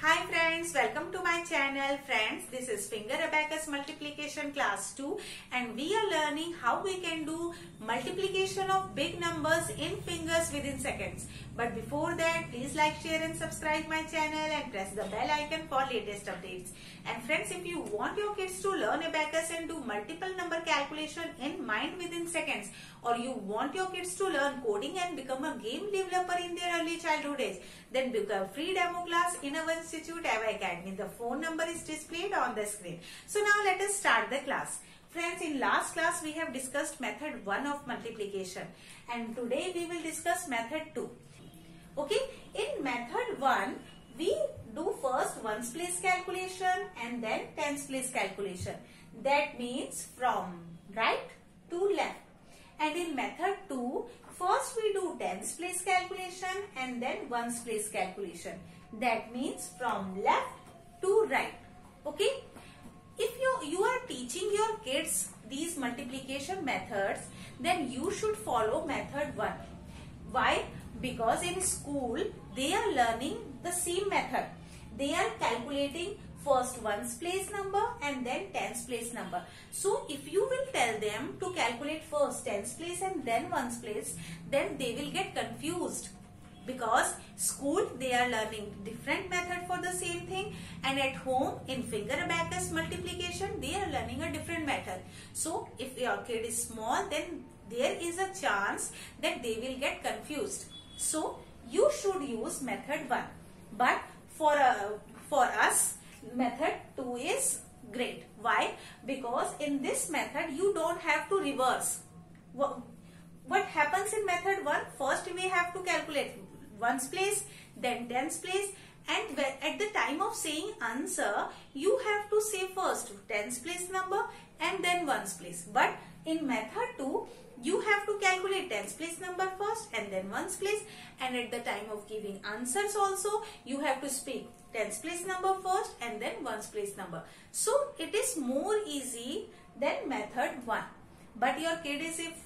Hi friends, welcome to my channel. Friends, this is Finger Abacus Multiplication Class 2 and we are learning how we can do multiplication of big numbers in fingers within seconds. But before that, please like, share and subscribe my channel and press the bell icon for latest updates. And friends, if you want your kids to learn abacus and do multiple number calculation in mind within seconds, or you want your kids to learn coding and become a game developer in their early childhood days, then book a free demo class in our institute, Ava Academy. The phone number is displayed on the screen. So now let us start the class. Friends, in last class we have discussed method 1 of multiplication and today we will discuss method 2. Okay, in method 1 we do first ones place calculation and then tens place calculation. That means from right to left. And in method 2, first we do tens place calculation and then ones place calculation. That means from left to right. Okay. If you are teaching your kids these multiplication methods, then you should follow method 1. Why? Because in school they are learning the same method. They are calculating first ones place number and then tens place number. So if you will tell them to calculate first tens place and then ones place, then they will get confused. Because school they are learning different method for the same thing, and at home in finger abacus multiplication they are learning a different method. So if your kid is small, then there is a chance that they will get confused. So you should use method 1. But for us method 2 is great. Why? Because in this method you don't have to reverse. What happens in method 1? First we have to calculate ones place, then tens place, and at the time of saying answer you have to say first tens place number and then ones place. But in method 2 you have to calculate tens place number first and then ones place, and at the time of giving answers also you have to speak tens place number first and then ones place number. So it is more easy than method 1. But your kid is if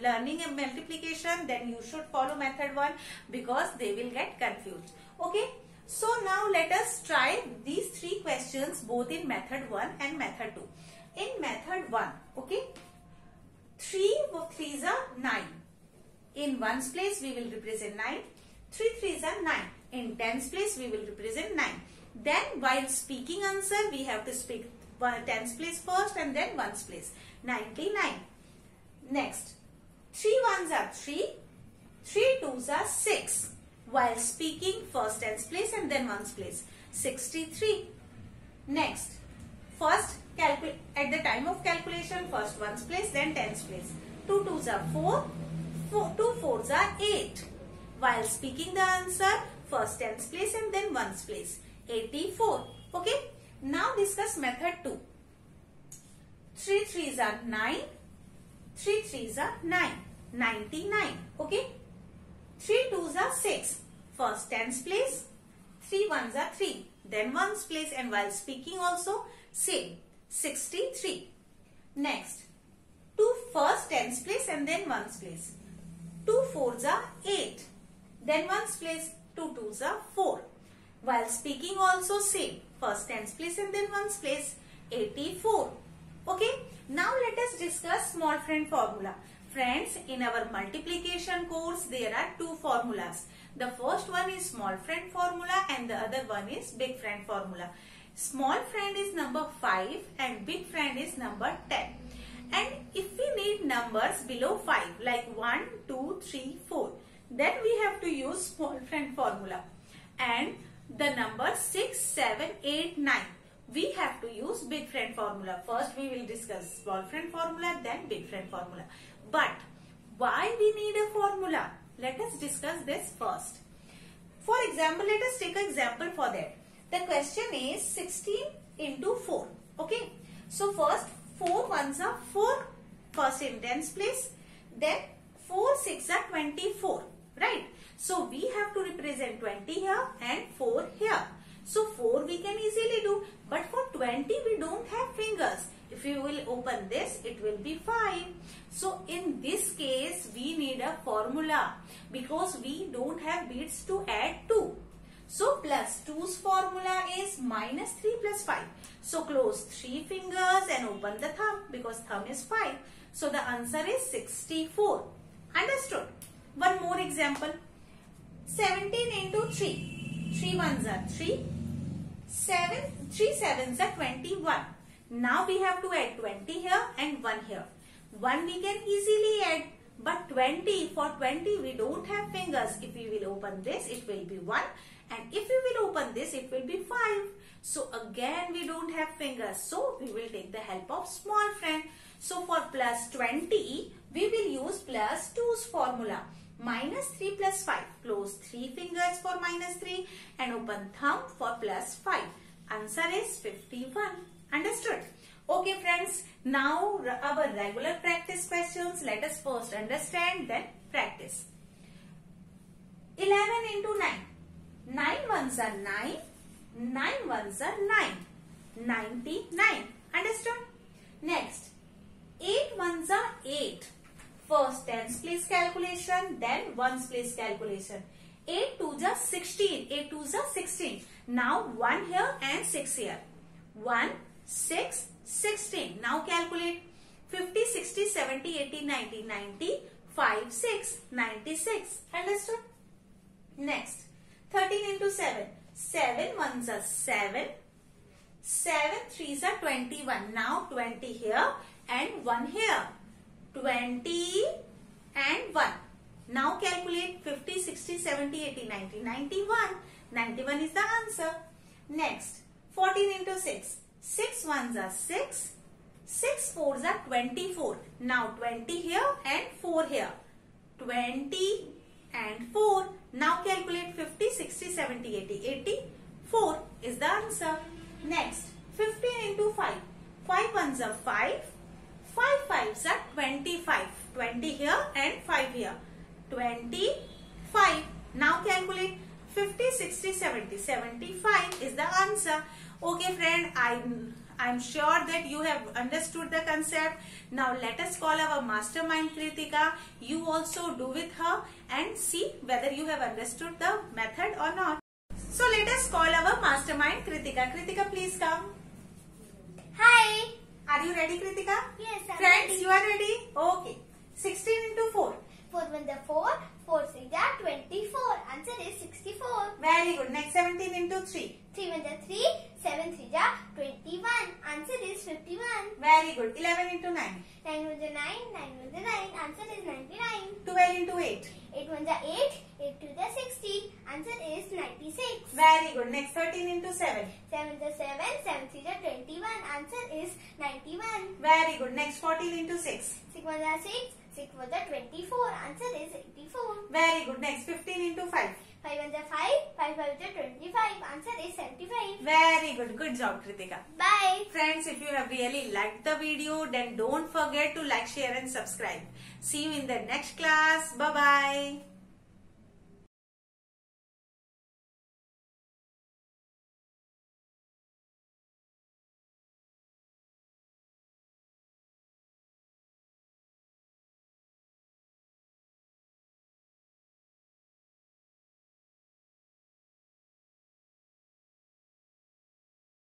learning a multiplication, then you should follow method 1 because they will get confused. Okay, so now let us try these three questions both in method 1 and method 2. In method 1, okay, 3 threes are 9. In ones place we will represent 9. 3 threes are 9. In tens place we will represent 9. Then while speaking answer we have to speak tens place first and then ones place. 99. Next, 3 ones are 3, 3 twos are 6. While speaking first tens place and then ones place. 63. Next, first at the time of calculation first ones place then tens place. 2 twos are 4, 2 fours are 8. While speaking the answer first tens place and then ones place. 84. Okay, now discuss method 2. 3 threes are 9. 3 threes are 9. 99. Okay. 3 twos are 6. First tens place. 3 ones are 3. Then ones place, and while speaking also same. 63. Next, 2 first tens place and then ones place. 2 fours are 8. Then ones place. 2 twos are 4. While speaking also same. First tens place and then ones place. 84. Okay. Now let us discuss small friend formula. Friends, in our multiplication course there are two formulas. The first one is small friend formula and the other one is big friend formula. Small friend is number 5 and big friend is number 10. And if we need numbers below 5 like 1, 2, 3, 4, then we have to use small friend formula. And the number 6, 7, 8, 9. We have to use big friend formula. First we will discuss small friend formula, then big friend formula. But why we need a formula? Let us discuss this first. For example, let us take an example for that. The question is 16 into 4. Okay. So first 4 ones are 4. First in tens place. Then 4 6 are 24. Right. So we have to represent 20 here and 4 here. So 4 we can easily do, but for 20 we don't have fingers. If you will open this, it will be 5. So in this case we need a formula because we don't have beads to add to. So plus 2's formula is minus 3 plus 5. So close 3 fingers and open the thumb because thumb is 5. So the answer is 64. Understood? One more example. 17 into 3. 3 ones are 3. 3 sevens are 21. Now we have to add 20 here and 1 here. 1 we can easily add. But 20, for 20 we don't have fingers. If we will open this, it will be 1. And if we will open this, it will be 5. So again we don't have fingers. So we will take the help of small friend. So for plus 20, we will use plus 2's formula. Minus 3 plus 5. Close 3 fingers for minus 3 and open thumb for plus 5. Answer is 51. Understood? Okay friends, now our regular practice questions. Let us first understand, then practice. 11 into 9. 9 ones are 9. 9 ones are 9. 99. Understood? Next, 8 ones are 8. First tens place calculation, then ones place calculation. 8 twos are 16. 8 twos are 16. Now 1 here and 6 here. 1, 6, 16. Now calculate 50, 60, 70, 80, 90, 95, 6, 96. Understood? Next, 13 into 7. 7 ones are 7. 7 threes are 21. Now 20 here and 1 here. 20 and 1. Now calculate 50, 60, 70, 80, 90, 91. 91 is the answer. Next, 14 into 6. 6 ones are 6. 6 fours are 24. Now 20 here and 4 here. 20 and 4. Now calculate 50, 60, 70, 80, 84 is the answer. Next, 15 into 5. 5 ones are 5. 5 fives are 25. 20 here and 5 here. 25. Now calculate 50, 60, 70, 75 is the answer. Okay friend, I'm sure that you have understood the concept. Now let us call our mastermind Kritika. You also do with her and see whether you have understood the method or not. So let us call our mastermind Kritika. Kritika, please come. Hi. Are you ready, Kritika? Yes, I'm ready. Friends, you are ready? Okay. 16 into 4. 4 ones are 4. 4 threes are 24. Answer is 64. Very good. Next, 17 into 3. 3 ones are 3. 7 threes are 21. Answer is 51. Very good. 11 into 9. 9 ones are 9. 9 ones are 9. Answer is 99. 12 into 8. 8 ones are 8. 8 twos are 60. Answer is 96. Very good. Next, 13 into 7. 7 ones are 7. 7 threes are 21. Answer is 91. Very good. Next, 14 into 6. 6 ones are 6. 6 ones are 24. Answer is 84. Very good. Next, 15 into 5. 5 ones are 5. 5 fives are 25. Answer is 75. Very good. Good job, Kritika. Bye. Friends, if you have really liked the video, then don't forget to like, share and subscribe. See you in the next class. Bye-bye.